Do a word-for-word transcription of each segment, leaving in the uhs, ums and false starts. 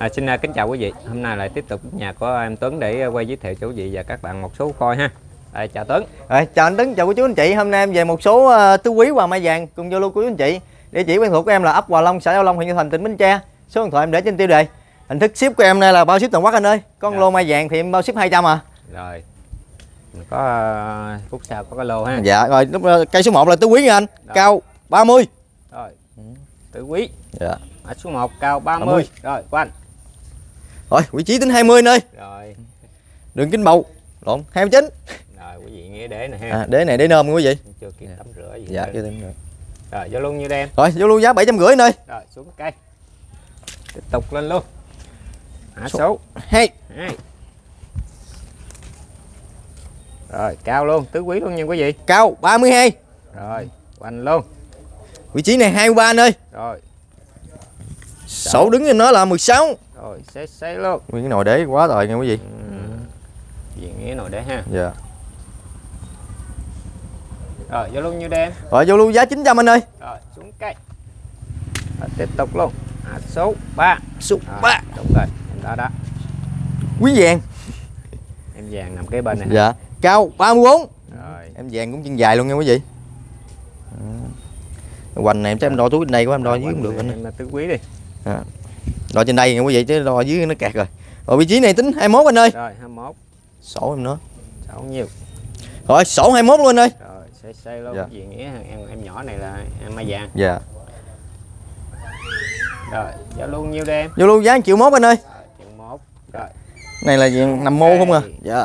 À, xin kính chào quý vị, hôm nay lại tiếp tục nhà của em Tuấn để quay giới thiệu cho quý vị và các bạn một số phôi ha. À, chào Tuấn. À, chào anh Tuấn, chào quý chú anh chị. Hôm nay em về một số tứ quý hoa mai vàng cùng giao lưu của quý anh chị. Địa chỉ quen thuộc của em là ấp Hòa Long, xã Giao Long, huyện Châu Thành, tỉnh Bến Tre. Số điện thoại em để trên tiêu đề. Hình thức ship của em nay là bao ship toàn quốc anh ơi. Con dạ. Lô mai vàng thì em bao ship hai trăm à. Rồi. Mình có uh, phút sau có cái lô ha. Dạ rồi, lúc cây số một là tứ quý nha anh. Rồi. Cao ba mươi. Rồi. Tứ quý. Dạ. Mã số một cao ba mươi. Rồi, của anh. Rồi, vị trí tính hai mươi nơi. Rồi. Đường kính bầu lộn hai mươi chín. Rồi, quý vị nghe đế này ha. À, đế này đế nôm quý vị. Chưa kịp tắm rửa gì. Dạ, chưa tính nữa. Rồi, vô luôn như đem. Rồi, vô luôn giá bảy trăm rưỡi nơi. Rồi, xuống cây. Tiếp tục lên luôn. Mã số hai. Rồi, cao luôn, tứ quý luôn nha quý vị. Cao ba mươi hai. Rồi, quanh luôn. Vị trí này hai mươi ba nơi. Rồi. Sổ đứng trên nó là mười sáu. Rồi, xé xé luôn. Nguyên cái nồi đế quá rồi nha quý vị. Ừ. Vì nghĩa nồi đế ha. Dạ. Rồi, vô luôn như đen. Rồi, vô luôn giá chín trăm anh ơi. Rồi, xuống cây. Rồi, tiếp tục luôn. À, số ba. Số rồi, ba. Đúng rồi, đó đó. Quý vàng. Em vàng nằm kế bên này. Dạ. Cao ba mươi bốn. Rồi. Em vàng cũng chân dài luôn nha quý vị. Hoành này em chắc em đo túi bên đây của em đo dưới cũng được anh. Em là tứ quý đi. À. Đo trên đây nha quý vị chứ đo dưới nó kẹt rồi. Rồi vị trí này tính hai mươi mốt anh ơi. Rồi hai mươi mốt. Sổ em nữa. Sổ nhiều. Rồi sổ hai mươi mốt luôn anh ơi. Rồi xây xây luôn. Dạ. Vì nghĩa em em nhỏ này là em mai vàng. Dạ. Rồi giao luôn nhiêu đây em? Giao luôn giá một triệu mốt anh ơi. một triệu mốt. Rồi. Này là gì nằm mô không à? Dạ.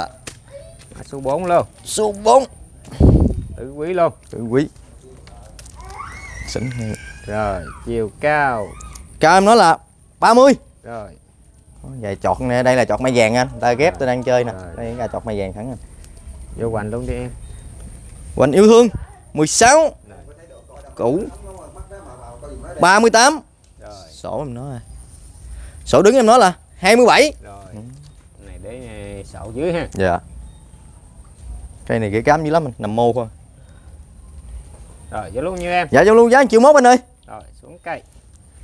À, số bốn luôn. Số bốn. Tự quý luôn. Tự quý. Xỉnh. Rồi, chiều cao. Cao em nói là ba mươi. Rồi. Vậy chọt nè, đây là chọt mai vàng anh. Ta ghép tôi đang chơi nè. Rồi. Đây là chọt mai vàng thẳng anh. Vô hoành luôn đi em. Hoành yêu thương mười sáu. Cũ ba mươi tám. Rồi. Sổ em nói. Sổ đứng em nói là hai mươi bảy. Rồi. Ừ. Này để sổ dưới ha. Dạ. Cây này ghê cám dữ lắm anh, nằm mô thôi. Rồi, vô luôn như em. Dạ, vô luôn giá một triệu mốt anh ơi. Rồi, xuống cây.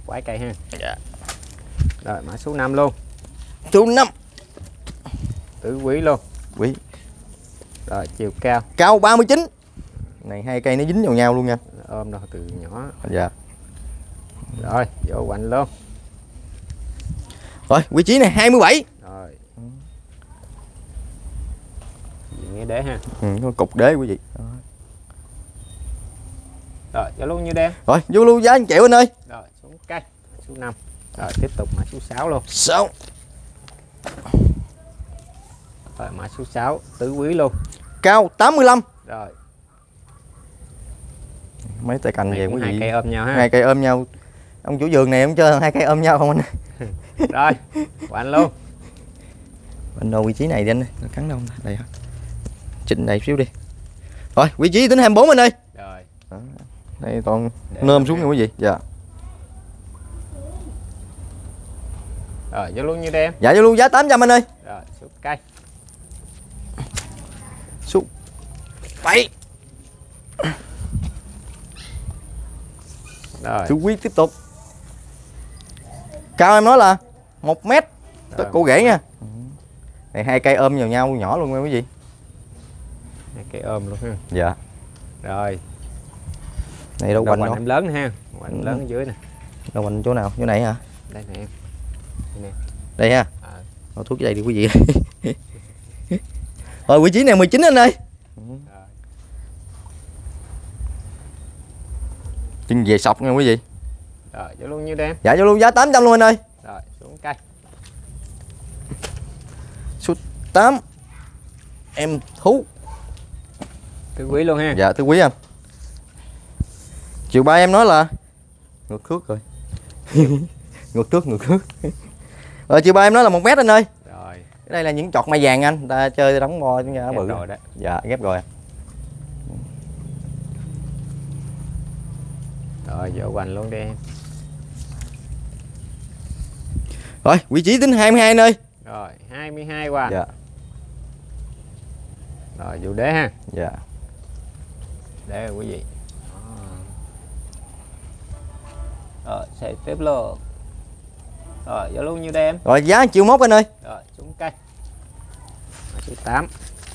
Quái cây ha. Dạ. Rồi, mã số năm luôn. Số năm. Tử quý luôn. Quý. Rồi, chiều cao. Cao ba mươi chín. Này hai cây nó dính vào nhau luôn nha. Ôm đâu từ nhỏ. Dạ. Rồi, vô quạnh luôn. Rồi, vị trí này hai mươi bảy. Rồi. Nghe đế ha. Ừ, có cục đế quý vị. Rồi, vô luôn như đen. Rồi, vô luôn giá một triệu anh ơi. Rồi, xuống cây. Số năm. Rồi, tiếp tục mã số sáu luôn. Sáu. Rồi, mã số sáu, tứ quý luôn. Cao tám mươi lăm. Rồi. Mấy tay cành về quý vị. Hai cây ôm nhau ha. Hai cây ôm nhau. Ông chủ vườn này ông chơi hai cây ôm nhau không anh? Rồi, của anh luôn. Anh đồ vị trí này đi anh ơi, nó cắn đâu không? Đây hả? Chỉnh này xíu đi. Rồi, vị trí tính hai mươi bốn anh ơi. Rồi. Đó. Đây toàn nôm xuống nha quý vị. Dạ. Rồi, vô luôn như đây em. Dạ, vô luôn giá tám trăm anh ơi. Rồi, xuống cây. Xuống bảy. Rồi. Tứ quý tiếp tục. Cao em nói là một mét. Rồi, cô rể nha. Này hai cây ôm vào nhau nhỏ luôn nha quý vị. Hai cây ôm luôn ha. Dạ. Rồi. Này đâu quanh em lớn ha. Quanh lớn ở dưới nè. Đâu quanh chỗ nào? Chỗ này hả? Đây nè em. Đây nè. Đây ha. À. Thôi thuốc cái đây đi quý vị. Rồi vị trí này mười chín anh ơi. Rồi. Chân về sọc nha quý vị. Rồi, vô luôn như đây. Dạ vô luôn giá tám trăm luôn anh ơi. Rồi, xuống cây. Số tám. Em thú. Tứ quý luôn ha. Dạ, tứ quý anh. Chiều ba em nói là ngược thước rồi. Ngược thước, ngược thước. Rồi chiều ba em nói là một mét anh ơi. Rồi. Cái đây là những chọt mai vàng anh, ta chơi đóng bo chúng ta bự rồi đó. Dạ, ghép rồi. Rồi, vô hoành luôn đi em. Rồi, vị trí tính hai mươi hai anh ơi. Rồi, hai mươi hai qua. Dạ. Rồi, vô đế ha. Dạ. Đế quý vị. Rồi, sẽ tiếp luôn. Rồi vô luôn như đem. Rồi giá một triệu mốt anh ơi. Rồi xuống cây. Số tám.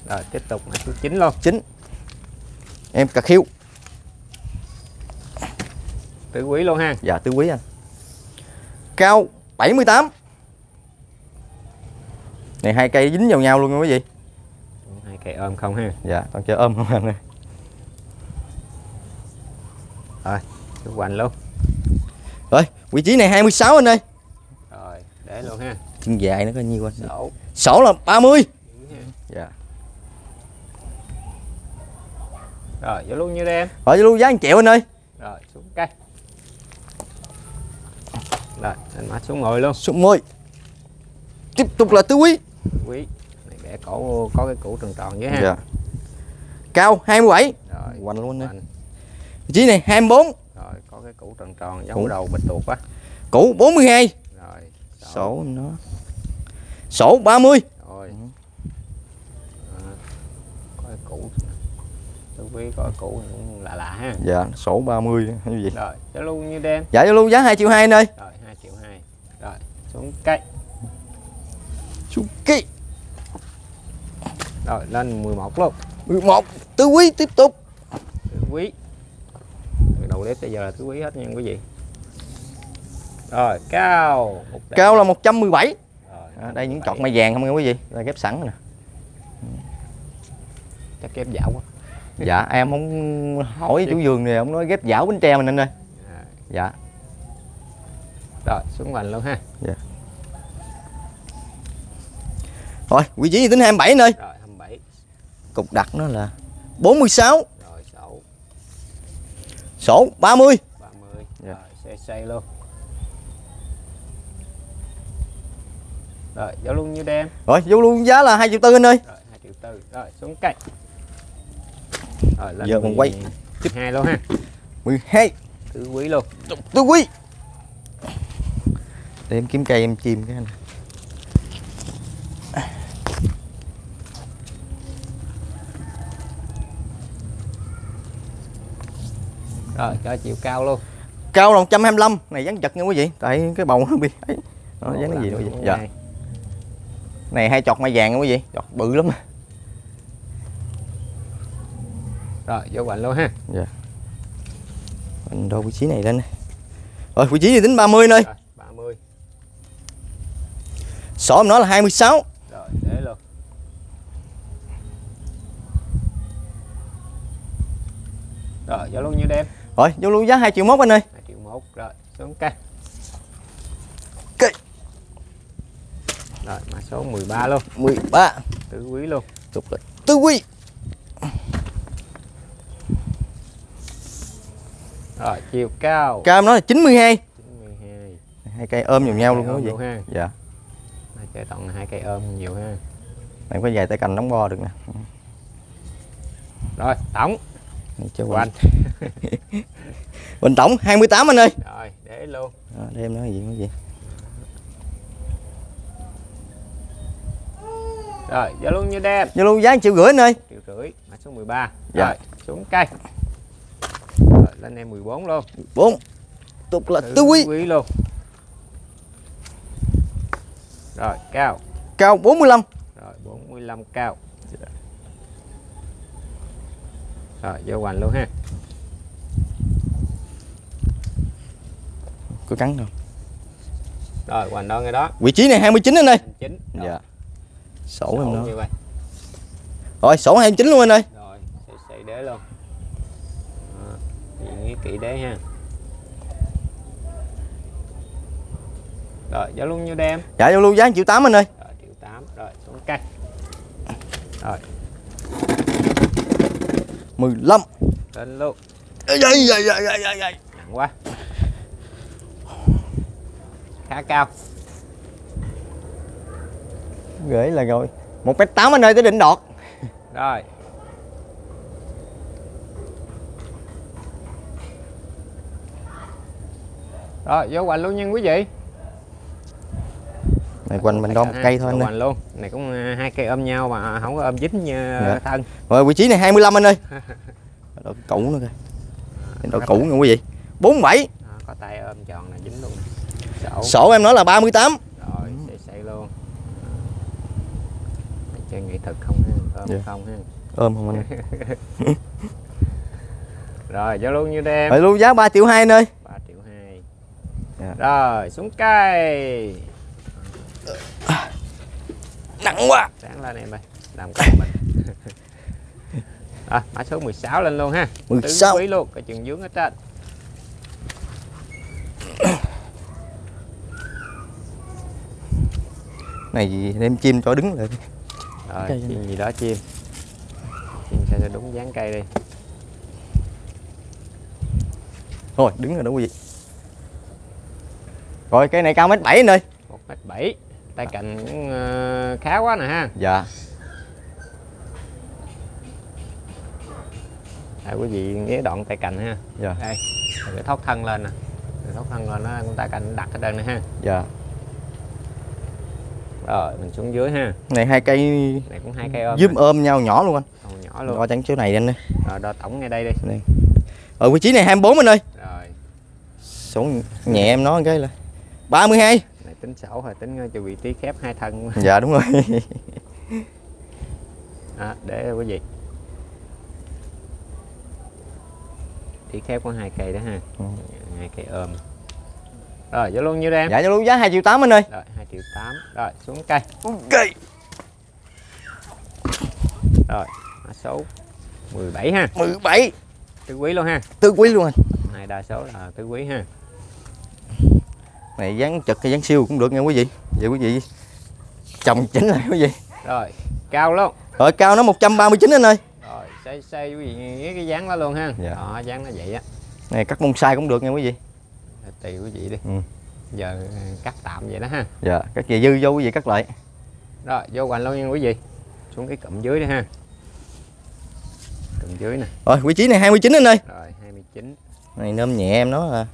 Rồi tiếp tục số chín luôn. chín. Em cà khiu. Tứ quý luôn ha. Dạ tứ quý anh. Cao bảy mươi tám. Này hai cây dính vào nhau luôn nha quý vị. Hai cây ôm không ha. Dạ toàn chơi ôm không anh ơi. Rồi chú hoành luôn. Rồi vị trí này hai mươi sáu anh ơi. Rồi để luôn ha. Chân dài nó có nhiêu anh? Sổ. Sổ là ba mươi. Dạ. Rồi vô luôn như đây em. Rồi vô luôn giá một triệu anh ơi. Rồi xuống cây. Rồi anh mã xuống mười luôn. Xuống mười. Tiếp tục là tứ quý. Quý. Này bẻ cổ có cái củ tròn tròn với ha. Dạ. Cao hai mươi bảy. Rồi hoành luôn anh. Chí này hai mươi bốn. Rồi có cái củ tròn tròn giống đầu bịch tuột á. Củ bốn mươi hai. Rồi sổ, sổ nó. Sổ ba mươi. Rồi. À, có cái củ tứ quý có cái củ cũng lạ lạ ha. Dạ, sổ ba mươi như vậy. Rồi, giá lưu như đen. Dạ giá lưu giá hai triệu hai anh ơi. Rồi hai triệu hai. Rồi, xuống cây. Xuống cây. Rồi lên mười một luôn. mười một. Tứ quý tiếp tục. Tứ quý. Đầu clip bây giờ là tứ quý hết nha quý vị. Rồi cao cao là một trăm mười bảy. Rồi, à, đây những cọc mai vàng không nghe quý vị, đây ghép sẵn nè. Chắc ghép dạo quá. Dạ em không hỏi chủ vườn này, ông nói ghép dạo Bến Tre mình anh ơi. Dạ. Rồi xuống hoành luôn ha. Dạ. Rồi vị trí tính hai mươi bảy anh ơi. Rồi hai mươi bảy. Cục đặt nó là bốn mươi sáu. Sổ ba mươi. ba mươi. Rồi, xe xây luôn. Rồi, vô luôn như đem. Rồi, vô luôn giá là hai triệu tư anh ơi. Rồi, hai triệu tư. Rồi, xuống cây. Rồi, lên giờ mình quay tiếp hai luôn ha. mười hai. Tứ quý luôn. Tứ quý. Để em kiếm cây em chìm cái anh. Rồi cho chiều cao luôn. Cao là một trăm hai mươi lăm. Này dán chật nha quý vị. Tại cái bầu nó bị ấy. Nó dán cái gì đâu vậy? Dạ. Này hai chọt mai vàng nha quý vị. Chọt bự lắm. Rồi vô hoành luôn ha. Dạ. Mình đo vị trí này lên. Rồi vị trí thì tính ba mươi nơi. Rồi, ba mươi. Sổ nó là hai mươi sáu. Rồi để luôn. Rồi vô luôn như đem. Rồi, vô luôn giá hai triệu mốt anh ơi. hai triệu mốt. Rồi, xuống cây. Cây. Rồi, mã số mười ba luôn. mười ba. Tứ quý luôn. Tục lịch. Tứ quý. Rồi, chiều cao. Cao nó là chín mươi hai. chín mươi hai. Hai cây ôm vào nhau luôn đó vậy. Ha. Dạ. Hai cây tận hai cây ôm nhiều ha. Bạn có dài tới cành đóng bo được nè. Rồi, tổng Quanh. Bình tổng hai mươi tám anh ơi. Rồi, để luôn. Rồi, đem nó gì cái gì. Rồi, giá luôn như đem. Giá luôn giá một triệu rưỡi anh ơi. một triệu rưỡi, mã số mười ba. Dạ. Rồi, xuống cây. Rồi, lên em mười bốn luôn. mười bốn. Tục là tứ quý. Quý luôn. Rồi, cao. Cao bốn mươi lăm. Rồi, bốn mươi lăm cao. Rồi, vô hoành luôn ha. Có cắn không? Rồi, hoành đâu ngay đó. Vị trí này hai mươi chín anh ơi. hai mươi chín. Dạ. Sổ, sổ em đó. Như vậy. Rồi, sổ hai mươi chín luôn anh ơi. Rồi, sẽ xây đế luôn. Đó, nghĩ kỹ đế ha. Rồi, giao luôn như đem. Dạ, giao luôn giá một triệu tám anh ơi. Rồi, một triệu tám. Rồi, xuống cắt. Rồi. mười lăm. Lên luôn. Ây ây ây ây ây ây. Nặng quá. Khá cao. Gửi là rồi. một mét tám anh ơi tới đỉnh đọt. Rồi. Rồi vô hoành luôn nha quý vị. Này quanh mình đo một cây thôi anh luôn. Này cũng hai cây ôm nhau mà không có ôm dính như dạ. Thân. Rồi vị trí này hai mươi lăm anh ơi. Đậu cũ nữa kìa. Đậu cũ nha quý vị. bốn mươi bảy. À, có tay ôm tròn là dính luôn. Sổ, Sổ em nói là ba mươi tám. Rồi, sẽ xây luôn. Chơi nghệ thuật không ôm yeah. không ôm không anh. Rồi, giao luôn như em. Rồi luôn giá ba triệu hai anh ơi. ba triệu hai. Yeah. Rồi, xuống cây. Nặng quá. Sáng lên em ơi. Làm cái mình. À, mã số mười sáu lên luôn ha. mười sáu. Tứ quý luôn, cái chừng dướng ở trên. Này gì đem chim cho đứng lại. Rồi, cây chim này. Gì đó chim. Chim sao cho đúng dáng cây đi. Thôi, đứng rồi đó quý vị. Rồi, cây này cao mét bảy anh ơi. một mét bảy. Tay cạnh cũng uh, khá quá nè ha. Dạ. À, quý vị nghe đoạn tay cành ha. Dạ. Đây, cái thót thân lên nè. Thót thân lên nó tay cành đặt ở trên này ha. Dạ. Rồi mình xuống dưới ha. Này hai cây này cũng hai cây ôm. Giúp ôm nhau nhỏ luôn anh. Ồ, nhỏ luôn. Đo chẵn chỗ này anh đi. Rồi đo tổng ngay đây đi. Đây. Ở vị trí này hai mươi bốn anh ơi. Rồi. Số nhẹ em nói cái là ba mươi hai. Này tính sổ rồi, tính cho vị trí khép hai thân. Dạ đúng rồi. À, để quý vị. Thì khép có hai cây đó ha. Hai cây ôm. Rồi giá luôn nhiêu đây em? Dạ giá luôn giá hai triệu tám anh ơi. Rồi hai triệu tám. Rồi xuống cây. Ok. Rồi mã số mười bảy ha. mười bảy. Tứ quý luôn ha. Tứ quý luôn anh. Này đa số là tứ quý ha. Này dán trực hay dán siêu cũng được nha quý vị. Vậy quý vị trồng chính là quý vị. Rồi cao luôn. Rồi cao nó một trăm ba mươi chín anh ơi. Xây xây quý vị nghĩ cái dáng đó luôn ha. Dạ. Đó, dáng nó vậy á. Này cắt bonsai cũng được nha quý vị. Tùy quý vị đi. Ừ. Giờ cắt tạm vậy đó ha. Dạ, cắt về dư vô quý vị cắt lại. Rồi, vô hoành luôn nha quý vị. Xuống cái cụm dưới đi ha. Cụm dưới nè. Rồi, vị trí này hai mươi chín anh ơi. Rồi, hai mươi chín. Này nôm nhẹ em nó là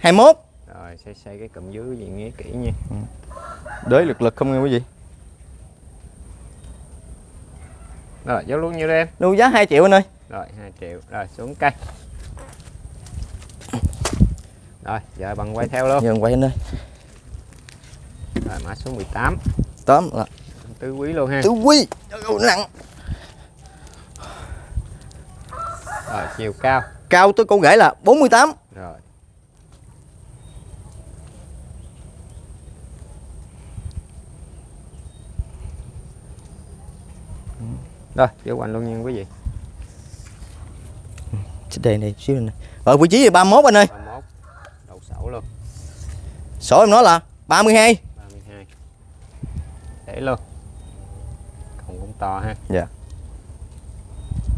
hai mươi mốt. Rồi, xây xây cái cụm dưới quý vị nghĩ kỹ nha. Ừ. Đới lực lực không nha quý vị. Rồi, giao luôn nhiêu đây em? Luôn giá hai triệu anh ơi. Rồi, hai triệu. Rồi, xuống cây. Rồi, giờ bằng quay theo luôn. Giờ quay anh ơi. Rồi, mã số mười tám. Tám là tứ quý luôn ha. Tứ quý. Nặng. Rồi, chiều cao. Cao tới con rễ là bốn mươi tám. Rồi. Rồi, vô quanh luôn nha quý vị. Xích đề này xíu này. Rồi vị trí là ba mươi mốt anh ơi. ba mươi mốt. Đầu sổ luôn. Sổ em nói là ba mươi hai. ba mươi hai. Để luôn. Còn cũng to ha. Dạ.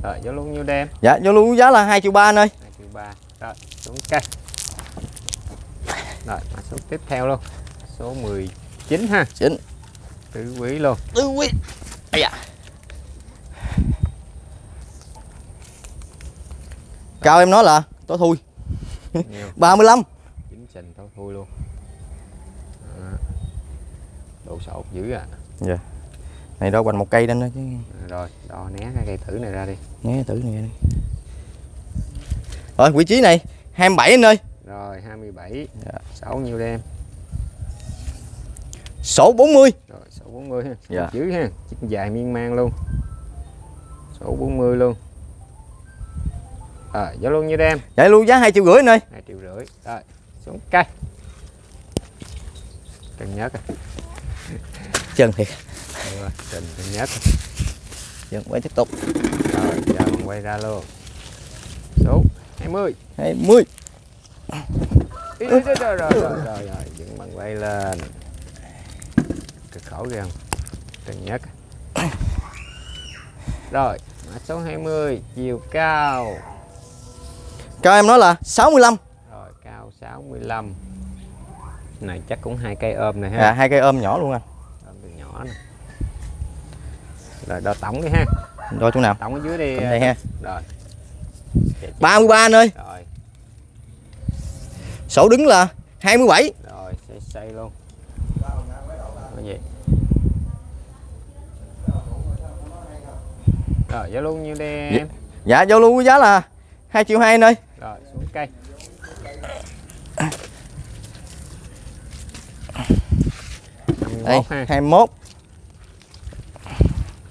Rồi, vô luôn nhiêu đem? Dạ, vô luôn giá là hai triệu ba anh ơi. hai triệu ba. Rồi, xuống cây. Rồi, mã số tiếp theo luôn. Số mười chín ha. chín. Tứ quý luôn. Tứ quý. Ây da. Cao em nói là tối thui. ba mươi lăm. Chính trình tối thui luôn. Độ sổ dữ à. Dạ. Này đo quanh một cây lên đó chứ. Rồi, đo né cái cây tử này ra đi. Né cây tử này ra đi. Rồi, vị trí này hai mươi bảy anh ơi. Rồi, hai mươi bảy. Dạ. Sổ nhiêu đây em? Sổ bốn mươi. Rồi, sổ bốn mươi ha. Dạ. Dữ ha. Chính dài miên man luôn. Sổ bốn mươi luôn. Rồi, giá luôn như đây em. Dạ luôn giá hai triệu rưỡi anh ơi. hai triệu rưỡi. Rồi, xuống cây. Cần nhớ coi. Chân thiệt. Rồi, cần nhớ coi. Chân quay tiếp tục. Rồi, giờ mình quay ra luôn. Số hai mươi. hai mươi. Rồi, rồi, rồi, rồi, rồi, dựng bằng quay lên. Cực khổ ghê không? Cần nhớ coi. Rồi, mã số hai mươi, chiều cao. Cao em nói là sáu mươi lăm. Rồi cao sáu mươi lăm. Này chắc cũng hai cây ôm này ha. À, hai cây ôm nhỏ luôn anh. Ôm nhỏ nè. Rồi đo tổng đi ha. Đo chỗ nào? Tổng ở dưới đi. Tổng đây ha. Rồi. ba mươi ba anh ơi. Rồi. Sổ đứng là hai mươi bảy. Rồi, xây xây luôn. Cái gì? Rồi, giá luôn nhiêu đây em? Dạ, giá luôn giá là hai triệu hai anh ơi. Rồi xuống cây. hai mốt.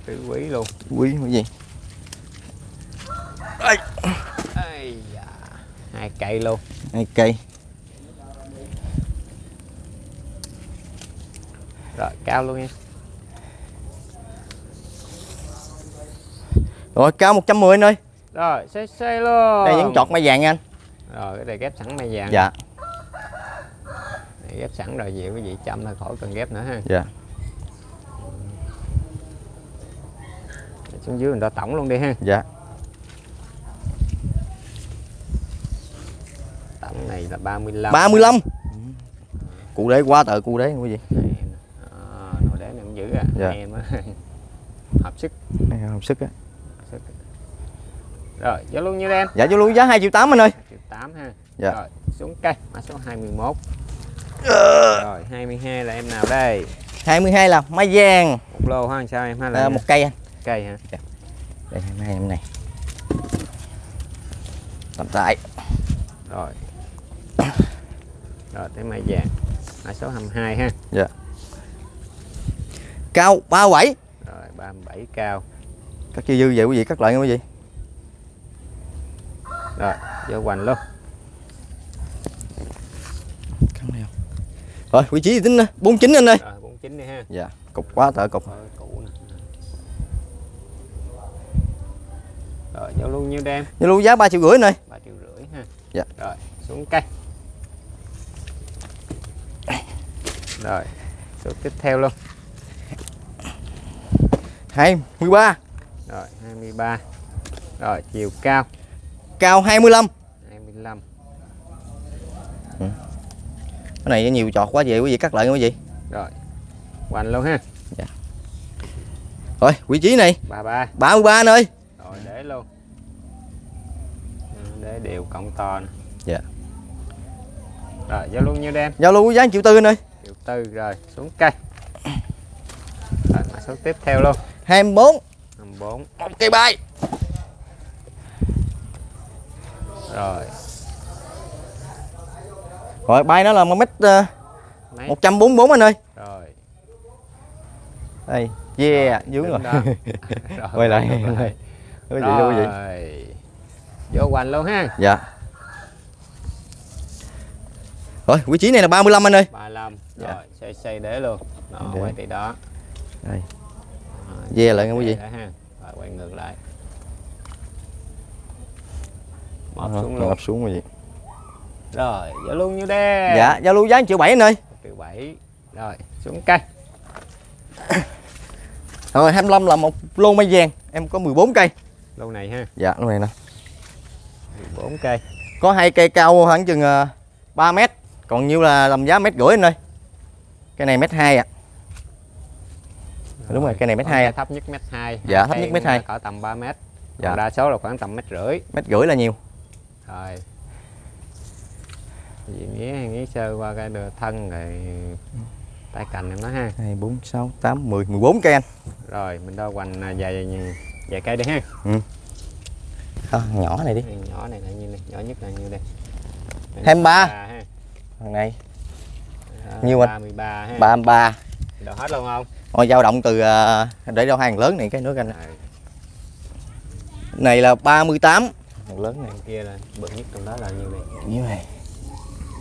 Tứ quý luôn. Quý cái gì? Ây. Ây da. Hai cây luôn. Hai cây. Rồi cao luôn nha. Rồi cao một trăm mười anh ơi. Rồi xe xe luôn. Đây vẫn trọt mai vàng nha anh. Rồi cái này ghép sẵn mai vàng. Dạ. Này ghép sẵn rồi dịu cái vị châm là khỏi cần ghép nữa ha. Dạ. Xuống dưới mình đo tổng luôn đi ha. Dạ. Tổng này là ba mươi lăm. ba mươi lăm. Cụ đế quá trời cụ đế quý vị. Ờ nội đế này cũng dữ à. Dạ. Em á. Hợp sức. Đây hợp sức á. Rồi, vô luôn như đen. Dạ vô luôn giá hai triệu tám anh ơi. hai triệu tám ha. Dạ. Rồi, xuống cây, mã số hai mươi mốt. Rồi, hai mươi hai là em nào đây? hai mươi hai là mai vàng. Một lô ha, sao em ha là à, một cây anh. Cây hả? Dạ. Đây hai mươi hai em này. Tầm tại. Rồi. Rồi, tới mai vàng. Mã số hai mươi hai ha. Dạ. Cao ba mươi bảy. Rồi, ba mươi bảy cao. Các chi dư vậy quý vị, các loại nha quý vị. Rồi, vô hoành luôn. Rồi, vị trí tính bốn mươi chín anh ơi. Rồi, bốn mươi chín đi ha. Dạ, cục quá tợ cục. Rồi, vô luôn nhiêu đem? Vô luôn giá ba triệu rưỡi anh ơi. ba triệu rưỡi ha. Dạ. Rồi, xuống cây. Rồi, số tiếp theo luôn. hai mươi ba. Rồi, hai mươi ba. Rồi, chiều cao. Cao hai mươi lăm. hai mươi lăm. Ừ. Cái này nhiều chọt quá vậy quý vị, cắt lại quý vị. Rồi. Hoành luôn ha. Dạ. Rồi, vị trí này ba mươi ba. ba mươi ba anh ơi. Rồi để luôn. Để đều cộng to nè. Dạ. Rồi, giao luôn nhiêu đem? Giao luôn giá một triệu tư anh ơi. một triệu tư rồi, xuống cây. Rồi, mã số tiếp theo luôn. hai mươi bốn. hai mươi bốn. Một cây bay. Rồi. Rồi bay nó là một mét một trăm bốn mươi bốn anh ơi. Rồi. Đây, yeah, dưới rồi. rồi. Quay lại. Rồi. Rồi. Rồi. Rồi. Vô hoành luôn ha. Dạ. Rồi, vị trí này là ba mươi lăm anh ơi. ba mươi lăm. Rồi, dạ. Xây xây để luôn. Đó, quay tí đó. Đây. Rồi, yeah lại nghe quý vị. Rồi quay ngược lại. Mập xuống luôn. Mập xuống rồi. Rồi, giao lưu như đây. Dạ, giao lưu giá một triệu bảy anh ơi. một triệu bảy. Rồi, xuống cây. Rồi, hai mươi lăm là một lô mai vàng, em có mười bốn cây. Lô này ha. Dạ, lô này nè. mười bốn cây. Có hai cây cao khoảng chừng ba mét, còn nhiêu là làm giá một mét rưỡi anh ơi. Cái này một mét hai ạ. Rồi, đúng rồi, cái này một mét hai. Thấp nhất một mét hai. Dạ, thấp nhất một mét hai. Cỡ tầm ba mét. Dạ. Đa số là khoảng tầm một mét rưỡi. một mét rưỡi là nhiều. Rồi vì nghĩa nghĩa sơ qua cái đường thân rồi tay cành em nói ha. Hai bốn sáu tám mười mười bốn cây anh. Rồi mình đo hoành dài dài, dài cây đi ha. Ừ. À, nhỏ này đi. Nhỏ này là như này, nhỏ nhất là như đây. Hai mươi ba ha. Thằng này. Nhiêu anh? ba mươi ba ha. ba mươi ba. Đo hết luôn không? Rồi dao động từ để đo hàng lớn này cái nữa anh. Này là ba mươi tám. Thằng lớn này kia là bự nhất trong đó là nhiêu này? Nhiêu này?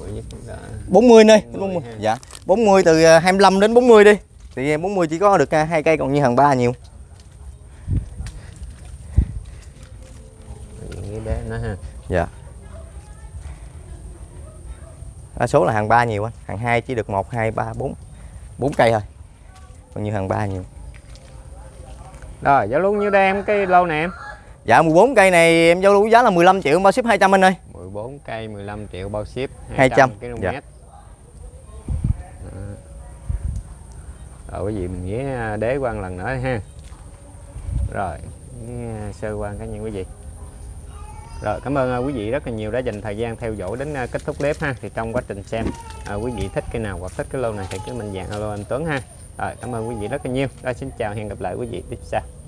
Bự nhất là bốn mươi nơi, bốn mươi. Dạ. bốn mươi từ hai mươi lăm đến bốn mươi đi. Thì bốn mươi chỉ có được hai cây còn như hàng ba nhiều. Nghĩ bé nó ha. Dạ. Đa số là hàng ba nhiều anh, hàng hai chỉ được một hai ba bốn bốn cây thôi. Còn như hàng ba nhiều. Rồi, giao luôn như đây em cái lâu nè em. Dạ mười bốn cây này em giao lưu giá là mười lăm triệu bao ship hai trăm anh ơi. mười bốn cây mười lăm triệu bao ship hai trăm ki lô mét. Dạ. Rồi cái gì mình nghĩa đế quan lần nữa ha. Rồi, sơ quan cá nhân quý vị. Rồi cảm ơn quý vị rất là nhiều đã dành thời gian theo dõi đến kết thúc clip ha. Thì trong quá trình xem à, quý vị thích cái nào hoặc thích cái lâu này thì cứ mình dặn alo anh Tuấn ha. Rồi cảm ơn quý vị rất là nhiều. Rồi xin chào hẹn gặp lại quý vị tiếp sau.